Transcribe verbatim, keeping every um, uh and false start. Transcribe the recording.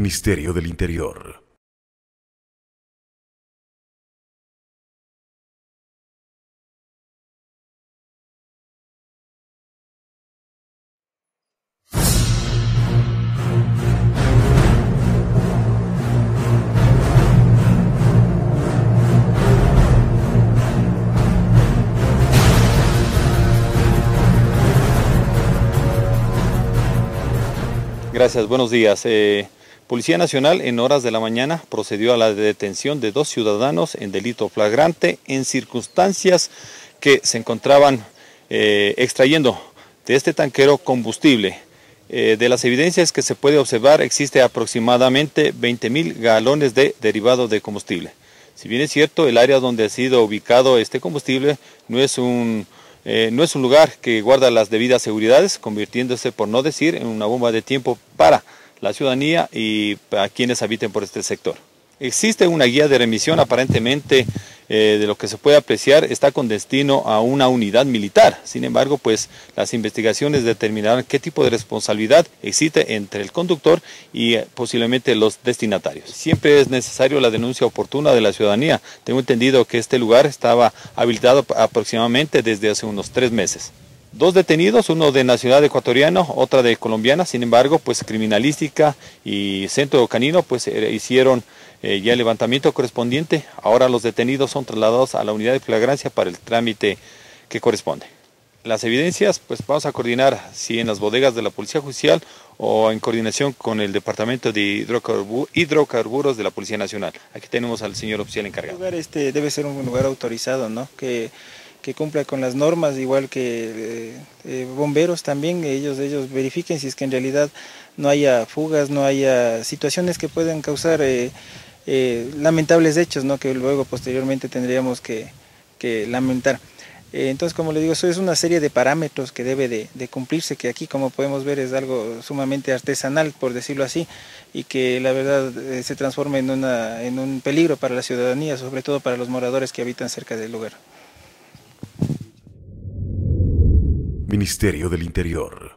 Ministerio del Interior. Gracias, buenos días. Eh, Policía Nacional en horas de la mañana procedió a la detención de dos ciudadanos en delito flagrante en circunstancias que se encontraban eh, extrayendo de este tanquero combustible. Eh, de las evidencias que se puede observar existe aproximadamente veinte mil galones de derivado de combustible. Si bien es cierto, el área donde ha sido ubicado este combustible no es un... Eh, no es un lugar que guarda las debidas seguridades, convirtiéndose, por no decir, en una bomba de tiempo para la ciudadanía y para quienes habiten por este sector. Existe una guía de remisión, aparentemente, eh, de lo que se puede apreciar, está con destino a una unidad militar. Sin embargo, pues las investigaciones determinarán qué tipo de responsabilidad existe entre el conductor y eh, posiblemente los destinatarios. Siempre es necesario la denuncia oportuna de la ciudadanía. Tengo entendido que este lugar estaba habilitado aproximadamente desde hace unos tres meses. Dos detenidos, uno de nacionalidad ecuatoriana, otra de colombiana. Sin embargo, pues criminalística y centro canino pues hicieron eh, ya el levantamiento correspondiente. Ahora los detenidos son trasladados a la unidad de flagrancia para el trámite que corresponde. Las evidencias, pues vamos a coordinar si en las bodegas de la Policía Judicial o en coordinación con el Departamento de Hidrocarbur Hidrocarburos de la Policía Nacional. Aquí tenemos al señor oficial encargado. El lugar este debe ser un lugar autorizado, ¿no? Que... que cumpla con las normas, igual que eh, eh, bomberos también, ellos, ellos verifiquen si es que en realidad no haya fugas, no haya situaciones que puedan causar eh, eh, lamentables hechos, ¿no? Que luego posteriormente tendríamos que, que lamentar. Eh, entonces, como le digo, eso es una serie de parámetros que debe de, de cumplirse, que aquí, como podemos ver, es algo sumamente artesanal, por decirlo así, y que la verdad eh, se transforma en, una, en un peligro para la ciudadanía, sobre todo para los moradores que habitan cerca del lugar. Ministerio del Interior.